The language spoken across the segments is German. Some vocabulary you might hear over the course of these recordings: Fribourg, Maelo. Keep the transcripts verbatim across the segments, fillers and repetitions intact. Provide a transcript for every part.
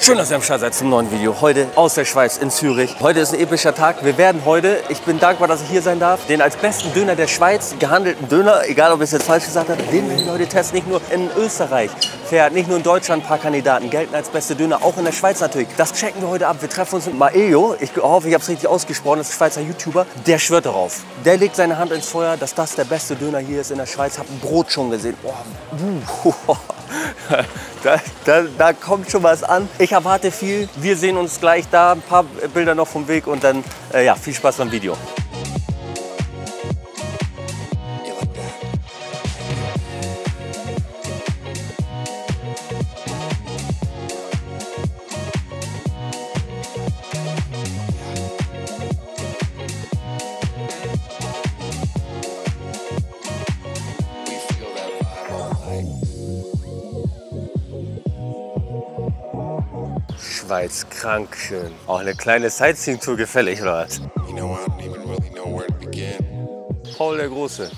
Schön, dass ihr am Start seid zum neuen Video. Heute aus der Schweiz in Zürich. Heute ist ein epischer Tag. Wir werden heute, ich bin dankbar, dass ich hier sein darf, den als besten Döner der Schweiz gehandelten Döner, egal ob ich es jetzt falsch gesagt habe, den werden wir heute testen. Nicht nur in Österreich fährt, nicht nur in Deutschland ein paar Kandidaten gelten als beste Döner, auch in der Schweiz natürlich. Das checken wir heute ab. Wir treffen uns mit Maelo. Ich hoffe, ich habe es richtig ausgesprochen. Das ist ein Schweizer YouTuber. Der schwört darauf. Der legt seine Hand ins Feuer, dass das der beste Döner hier ist in der Schweiz. Hab ein Brot schon gesehen. Oh, uh. Da, da, da kommt schon was an. Ich erwarte viel. Wir sehen uns gleich da. Ein paar Bilder noch vom Weg und dann äh, ja, viel Spaß beim Video. Schweiz, krank schön. Auch eine kleine Sightseeing-Tour gefällig, oder was? Paul der Große.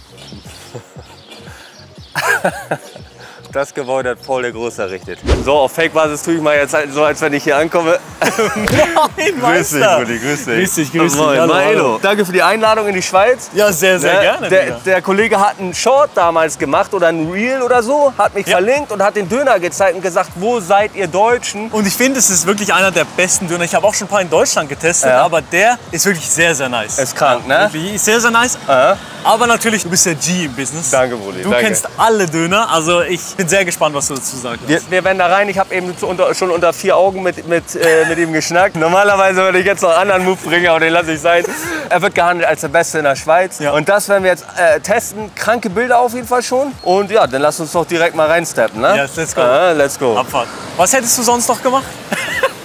Das Gebäude hat Paul der Große errichtet. So, auf Fake-Basis tue ich mal jetzt so, als wenn ich hier ankomme. Moin, grüß dich, Buddy, grüß dich. Grüß dich, grüß dich. Moin, hallo, hallo. Danke für die Einladung in die Schweiz. Ja, sehr, sehr ne? gerne. Der, der Kollege hat einen Short damals gemacht oder einen Reel oder so, hat mich ja. verlinkt und hat den Döner gezeigt und gesagt, wo seid ihr Deutschen? Und ich finde, es ist wirklich einer der besten Döner. Ich habe auch schon ein paar in Deutschland getestet, ja. aber der ist wirklich sehr, sehr nice. Ist krank, ja, ne? Wirklich, ist sehr, sehr nice. Ja. Aber natürlich, du bist der G im Business. Danke, Buddy. Du danke. kennst alle Döner, also ich Ich bin sehr gespannt, was du dazu sagst. Wir, wir werden da rein. Ich habe eben unter, schon unter vier Augen mit, mit, äh, mit ihm geschnackt. Normalerweise würde ich jetzt noch einen anderen Move bringen, aber den lasse ich sein. Er wird gehandelt als der Beste in der Schweiz. Ja. Und das werden wir jetzt äh, testen. Kranke Bilder auf jeden Fall schon. Und ja, dann lass uns doch direkt mal reinsteppen. Ne? Yes, let's go. Ah, let's go. Abfahrt. Was hättest du sonst noch gemacht?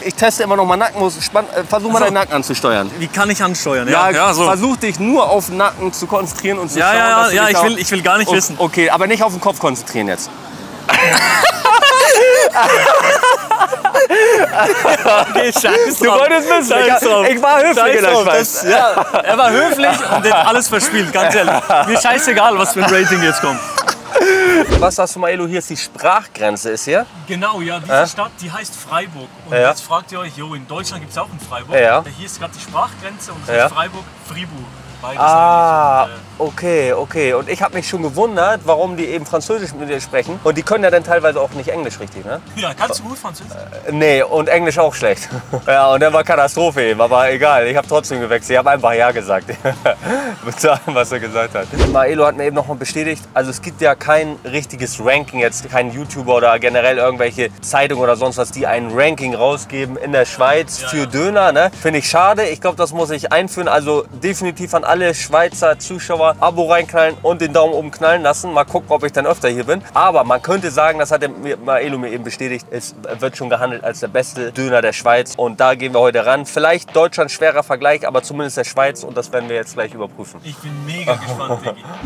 Ich teste immer noch mal Nacken, muss spann, äh, versuch mal also, deinen Nacken anzusteuern. Wie kann ich ansteuern? Ja, ja, ja so. Versuch dich nur auf den Nacken zu konzentrieren und zu ja, schauen. Ja, dass ja, du ja ich, will, ich will gar nicht oh, wissen. Okay, aber nicht auf den Kopf konzentrieren jetzt. Okay, scheiß du wolltest wissen, scheiß ich, ich war höflich in der Schweiz. Das, ja, er war höflich und hat alles verspielt, ganz ehrlich. Mir scheißegal, was für ein Rating jetzt kommt. Was sagst du, Maelo, hier ist die Sprachgrenze, ist hier? Genau, ja, diese äh? Stadt, die heißt Freiburg. Und ja. jetzt fragt ihr euch, jo, in Deutschland gibt es auch einen Freiburg. Ja. Hier ist gerade die Sprachgrenze und es ja. heißt Freiburg, Fribourg. Ah, okay, okay. Und ich habe mich schon gewundert, warum die eben Französisch mit dir sprechen. Und die können ja dann teilweise auch nicht Englisch richtig, ne? Ja, kannst du gut Französisch? Äh, nee, und Englisch auch schlecht. Ja, und dann war Katastrophe eben, aber egal. Ich habe trotzdem gewechselt. Ich habe einfach Ja gesagt. Mit dem, was er gesagt hat. Maelo hat mir eben nochmal bestätigt, also es gibt ja kein richtiges Ranking jetzt. Kein YouTuber oder generell irgendwelche Zeitungen oder sonst was, die ein Ranking rausgeben in der Schweiz ja, für ja. Döner, ne? Finde ich schade. Ich glaube, das muss ich einführen. Also definitiv an alle alle Schweizer Zuschauer Abo reinknallen und den Daumen oben knallen lassen. Mal gucken, ob ich dann öfter hier bin. Aber man könnte sagen, das hat der Maelo mir eben bestätigt, es wird schon gehandelt als der beste Döner der Schweiz. Und da gehen wir heute ran. Vielleicht Deutschland schwerer Vergleich, aber zumindest der Schweiz. Und das werden wir jetzt gleich überprüfen. Ich bin mega gespannt,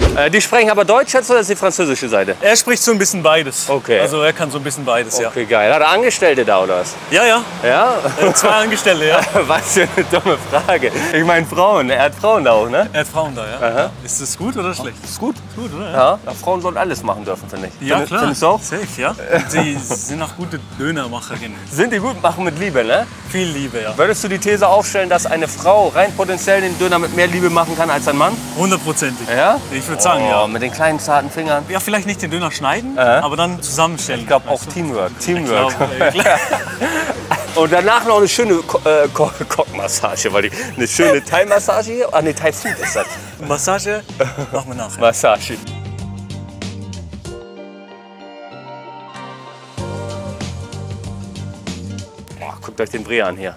Diggi. Die sprechen aber Deutsch jetzt oder ist die französische Seite? Er spricht so ein bisschen beides. Okay. Also er kann so ein bisschen beides, okay, ja. Okay, geil. Hat er Angestellte da oder was? Ja, ja. Ja? Zwei Angestellte, ja. Was für eine dumme Frage. Ich meine Frauen. Er hat Frauen da auch, ne? Er hat Frauen da, ja. Aha. Ist das gut oder schlecht? Ist gut. Ist gut, oder? Ja. Ja, Frauen sollen alles machen dürfen, finde ich. Ja, find, klar. Findest du auch? Safe, ja. Und sie sind auch gute Dönermacherinnen. Sind die gut, machen mit Liebe, ne? Viel Liebe, ja. Würdest du die These aufstellen, dass eine Frau rein potenziell den Döner mit mehr Liebe machen kann als ein Mann? Hundertprozentig. Ja? Ich würde sagen, oh, ja. Mit den kleinen, zarten Fingern. Ja, vielleicht nicht den Döner schneiden, Aha. aber dann zusammenstellen. Ich glaube auch also, Teamwork. Teamwork. Ich glaub, und danach noch eine schöne äh, Kockmassage, weil die eine schöne Thai-Massage hier, ah ne, Thai-Food ist das. Massage machen wir nachher. Massage. Boah, guckt euch den Brie an hier.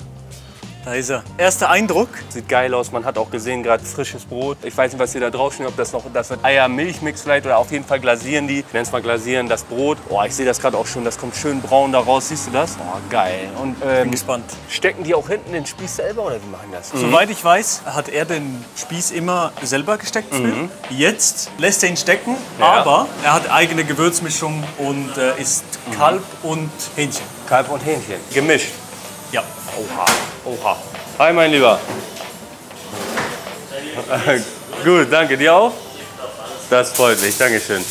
Da ist er. Erster Eindruck. Sieht geil aus. Man hat auch gesehen, gerade frisches Brot. Ich weiß nicht, was hier da draufsteht, ob das noch das wird Eier-Milch-Mix vielleicht oder auf jeden Fall glasieren die. Nenn es mal glasieren, das Brot. Oh, ich sehe das gerade auch schon. Das kommt schön braun da raus. Siehst du das? Oh, geil. Und, ähm, ich bin gespannt. Stecken die auch hinten den Spieß selber oder wie machen das? Mhm. Soweit ich weiß, hat er den Spieß immer selber gesteckt. Mhm. Jetzt lässt er ihn stecken, ja. aber er hat eigene Gewürzmischung und äh, ist mhm. Kalb und Hähnchen. Kalb und Hähnchen. Gemischt. Ja. Oha, oha. Hi, mein Lieber. Gut, danke. Dir auch? Das freut mich. Dankeschön.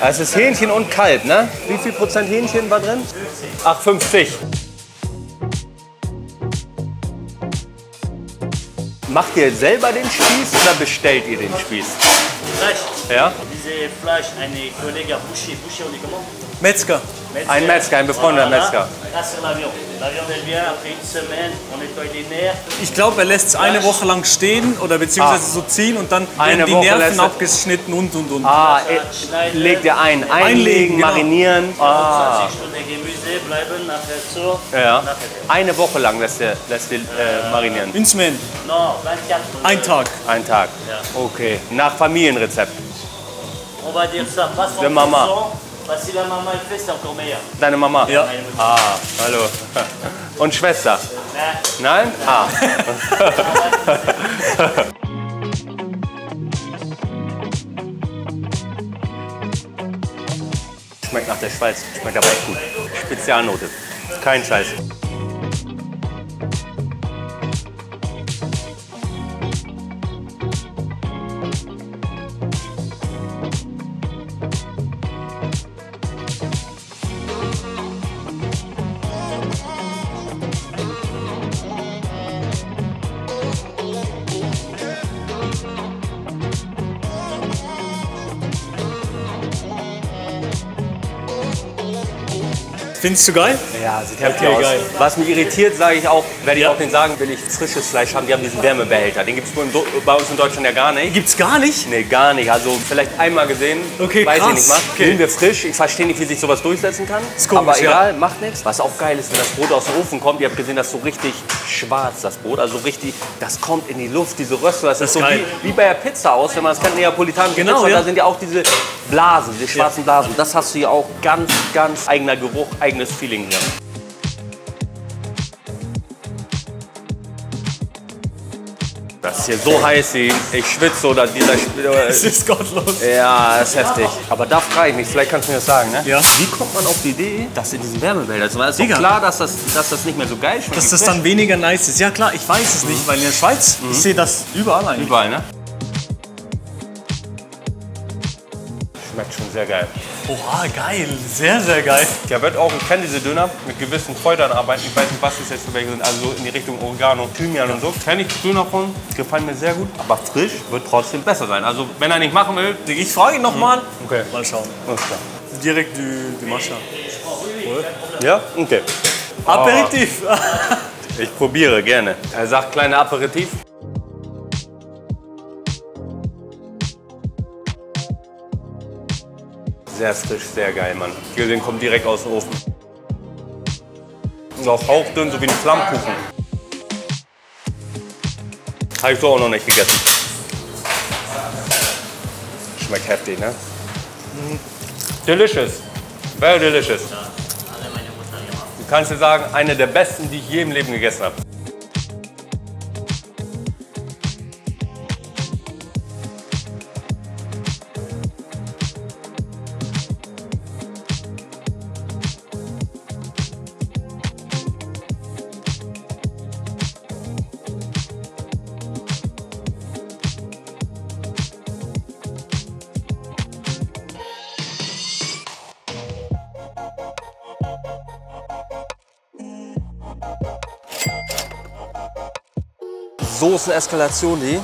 Also es ist Hähnchen und Kalb, ne? Wie viel Prozent Hähnchen war drin? Ach, fünfzig. Macht ihr selber den Spieß oder bestellt ihr den Spieß? Fleisch. Ja? Diese Fleisch, ein Kollege Boucher, Boucher und comment? Metzger. Metzger. Ein Metzger, ein befreundeter voilà. Metzger. Das ist l'avion. L'avion del bien, après une semaine, on nettoie les nerfs. Ich glaube, er lässt es eine Woche lang stehen oder beziehungsweise ah. so ziehen und dann werden die Woche Nerven abgeschnitten und und und. Ah, er legt er ein. Einlegen, Einlegen genau. marinieren. Ah. zwanzig Stunden Gemüse bleiben, nachher so. Ja. Nachher. Eine Woche lang lässt er, lässt er äh, marinieren. Une semaine. No, ein Tag. Ein Tag. Ja. Okay. Nach Familienrezept. On va dire ça, pas de Mama. Deine Mama? Ja. Ah, hallo. Und Schwester? Nein. Nein? Ah. Schmeckt nach der Schweiz. Schmeckt aber echt gut. Spezialnote. Kein Scheiß. Findest du geil? Ja, sieht heftig okay, aus. Geil. Was mich irritiert, sage ich auch, werde ich ja. auch den sagen, will ich frisches Fleisch haben. Die haben diesen Wärmebehälter. Den gibt es bei uns in Deutschland ja gar nicht. Gibt's gar nicht? Nee, gar nicht. Also vielleicht einmal gesehen, okay, weiß krass. ich nicht mal. Okay. Nehmen wir frisch. Ich verstehe nicht, wie sich sowas durchsetzen kann. Ist komisch, aber egal, ja. macht nichts. Was auch geil ist, wenn das Brot aus dem Ofen kommt. Ihr habt gesehen, das ist so richtig schwarz, das Brot. Also richtig, das kommt in die Luft, diese Röste. Das, das ist so wie, wie bei der Pizza aus, wenn man es kennt, neapolitanische genau, Pizza. Ja. Da sind ja auch diese Blasen, diese schwarzen ja. Blasen. Das hast du hier auch. Ganz, ganz eigener Geruch, eigenes Feeling hier. Das ist hier so heiß, ich schwitze oder dieser... Es ist gottlos. Ja, das ist heftig. Aber da frage ich mich, vielleicht kannst du mir das sagen, ne? Ja. Wie kommt man auf die Idee, dass in diesen Wärmebehälter... Also es ist doch klar, dass das, dass das nicht mehr so geil schmeckt. Dass das dann weniger nice ist. Ja klar, ich weiß es mhm. nicht, weil in der Schweiz, mhm. ich sehe das überall eigentlich. Überall, ne? Schmeckt schon sehr geil. Oha, geil. Sehr, sehr geil. Ja, wird auch, ich kenne diese Döner mit gewissen Kräutern arbeiten. Ich weiß nicht, was das jetzt für welche sind. Also in die Richtung Oregano, Thymian ja. und so. Kenne ich Döner von, gefallen mir sehr gut. Aber frisch wird trotzdem besser sein. Also wenn er nicht machen will. Ich frage ihn nochmal. Mhm. Okay. Mal schauen. Alles klar. Direkt die, die Mascha. Ja? Okay. Aperitif. Oh. Ich probiere gerne. Er sagt, kleiner Aperitif. Sehr frisch, sehr geil, Mann. Den kommt direkt aus dem Ofen. Ist auch hauchdünn, so wie ein Flammkuchen. Habe ich so auch noch nicht gegessen. Schmeckt heftig, ne? Delicious. Very delicious. Du kannst dir sagen, eine der besten, die ich je im Leben gegessen habe. Soßeneskalation, die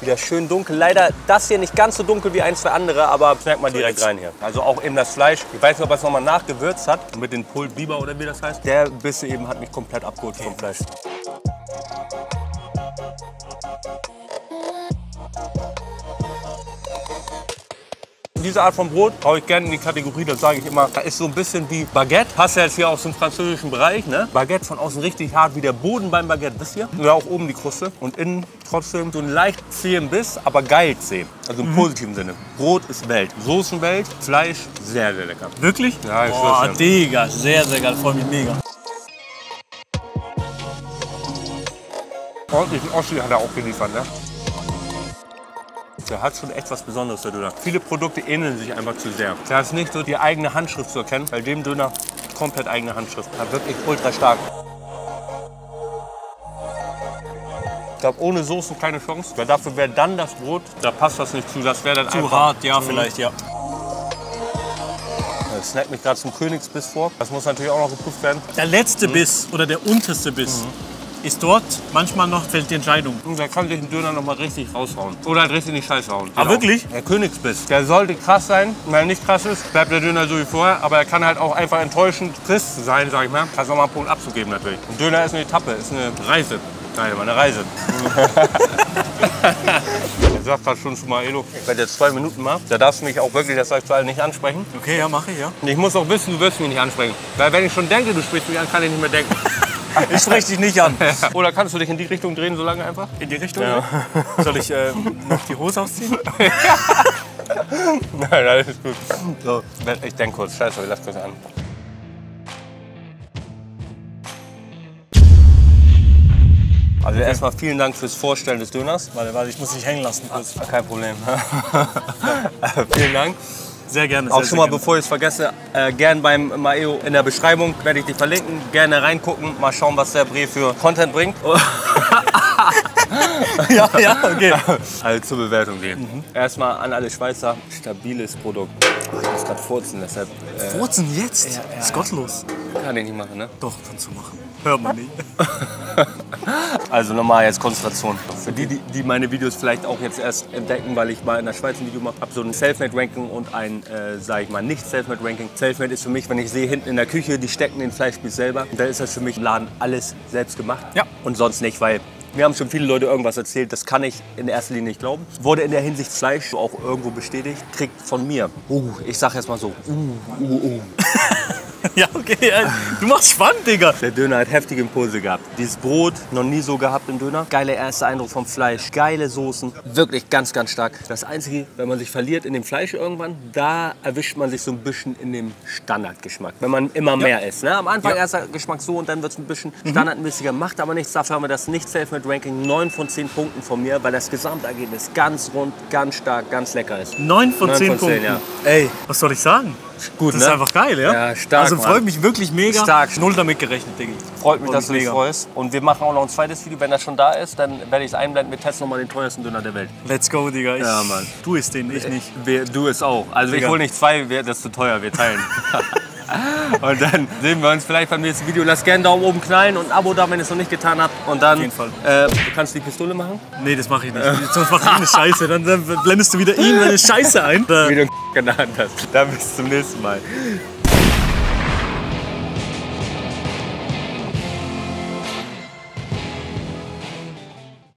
wieder schön dunkel. Leider das hier nicht ganz so dunkel wie ein, zwei andere, aber schmeckt man direkt rein hier. Also auch eben das Fleisch. Ich weiß nicht, ob er es nochmal nachgewürzt hat mit den Pulled Biber oder wie das heißt. Der Biss eben hat mich komplett abgeholt vom Fleisch. Diese Art von Brot haue ich gerne in die Kategorie, das sage ich immer, da ist so ein bisschen wie Baguette. Passt ja jetzt hier aus dem französischen Bereich, ne? Baguette von außen richtig hart, wie der Boden beim Baguette, wisst ihr? Ja, auch oben die Kruste und innen trotzdem so einen leicht zähen Biss, aber geil zäh. Also im mhm. positiven Sinne. Brot ist Welt, Soßenwelt, Fleisch, sehr, sehr lecker. Wirklich? Ja, ich Boah, schwör's dir. Digga, sehr, sehr geil, freut mich mega. Ordentlichen Oschi hat er auch geliefert, ne? Der hat schon echt was Besonderes, der Döner. Viele Produkte ähneln sich einfach zu sehr. Da ist nicht so die eigene Handschrift zu erkennen. Bei dem Döner komplett eigene Handschrift. War wirklich ultra stark. Ich glaube, ohne Soßen keine Chance. Weil dafür wäre dann das Brot, da passt das nicht zu. Das wäre dann zu einfach hart, ja, vielleicht, ja. Ich snack mich gerade zum Königsbiss vor. Das muss natürlich auch noch geprüft werden. Der letzte mhm. Biss oder der unterste Biss mhm. ist dort manchmal noch fällt die Entscheidung. Da kann sich ein Döner noch mal richtig raushauen. Oder halt richtig in die Scheiße hauen. Genau. Ah, wirklich? Der Königsbiss. Der sollte krass sein. Wenn er nicht krass ist, bleibt der Döner so wie vorher. Aber er kann halt auch einfach enttäuschend trist sein, sag ich mal. Kannst auch mal einen Punkt abzugeben natürlich. Ein Döner ist eine Etappe, ist eine Reise. Nein, war eine Reise. Ich sag grad schon zu Maelo, wenn du jetzt zwei Minuten machst, da darfst du mich auch wirklich das Sexual nicht ansprechen. Okay, ja, mache ich, ja. Ich muss auch wissen, du wirst mich nicht ansprechen. Weil wenn ich schon denke, du sprichst mich an, kann ich nicht mehr denken. Ich spreche dich nicht an. Oder kannst du dich in die Richtung drehen, so lange einfach? In die Richtung? Ja. Soll ich äh, noch die Hose ausziehen? Nein, alles gut. So. Ich denke kurz, scheiße, ich lass kurz an. Also erstmal vielen Dank fürs Vorstellen des Döners. Warte, warte, ich muss dich hängen lassen. Kurz. Kein Problem. Vielen Dank. Sehr gerne. Auch sehr, schon mal, gerne. Bevor ich es vergesse, äh, gern beim Maeo in der Beschreibung werde ich dich verlinken. Gerne reingucken, mal schauen, was der Bre für Content bringt. Ja, ja, okay. Also zur Bewertung gehen. Mhm. Erstmal an alle Schweizer, stabiles Produkt. Ich muss gerade furzen, deshalb. Äh, furzen jetzt? Ja, ja, ist gottlos. Kann ich nicht machen, ne? Doch, kannst du machen. Hört man nicht. Also nochmal jetzt Konzentration. Für die, die, die meine Videos vielleicht auch jetzt erst entdecken, weil ich mal in der Schweiz ein Video mache, habe so ein Selfmade-Ranking und ein, äh, sage ich mal, nicht Selfmade-Ranking. Selfmade ist für mich, wenn ich sehe, hinten in der Küche, die stecken den Fleischspieß selber. Und dann ist das für mich im Laden alles selbst gemacht. Ja. Und sonst nicht, weil mir haben schon viele Leute irgendwas erzählt, das kann ich in erster Linie nicht glauben. Wurde in der Hinsicht Fleisch auch irgendwo bestätigt, kriegt von mir. Uh, ich sag jetzt mal so, uh, uh, uh. Ja, okay. Du machst spannend, Digga. Der Döner hat heftige Impulse gehabt. Dieses Brot, noch nie so gehabt im Döner. Geiler erster Eindruck vom Fleisch, geile Soßen. Wirklich ganz, ganz stark. Das Einzige, wenn man sich verliert in dem Fleisch irgendwann, da erwischt man sich so ein bisschen in dem Standardgeschmack. Wenn man immer mehr ja. isst. Ne? Am Anfang ja. erster Geschmack so und dann wird es ein bisschen mhm. standardmäßiger. Macht aber nichts. Dafür haben wir das nicht Selfmade-Ranking. neun von zehn Punkten von mir, weil das Gesamtergebnis ganz rund, ganz stark, ganz lecker ist. neun von zehn Punkten? Ja. Ey, was soll ich sagen? Gut, das ne? ist einfach geil, ja? Ja, stark. Also freut Mann. mich wirklich mega. Stark. Null damit gerechnet, Digga. Freut mich, freut dass mich du dich mega. freust. Und wir machen auch noch ein zweites Video. Wenn das schon da ist, dann werde ich es einblenden. Wir testen nochmal den teuersten Döner der Welt. Let's go, Digga. Ich, ja, Mann. Du isst den, ich nicht. Wir, du isst auch. Also Digga. Ich hole nicht zwei, das ist zu teuer. Wir teilen. Und dann sehen wir uns vielleicht beim nächsten Video. Lasst gerne einen Daumen oben knallen und ein Abo da, wenn ihr es noch nicht getan habt. Und dann, auf jeden Fall. Äh, kannst du die Pistole machen? Nee, das mache ich nicht. Sonst mache ich eine Scheiße. Dann, dann blendest du wieder irgendeine Scheiße ein. Wie du einen in der Hand hast. Dann bis zum nächsten Mal.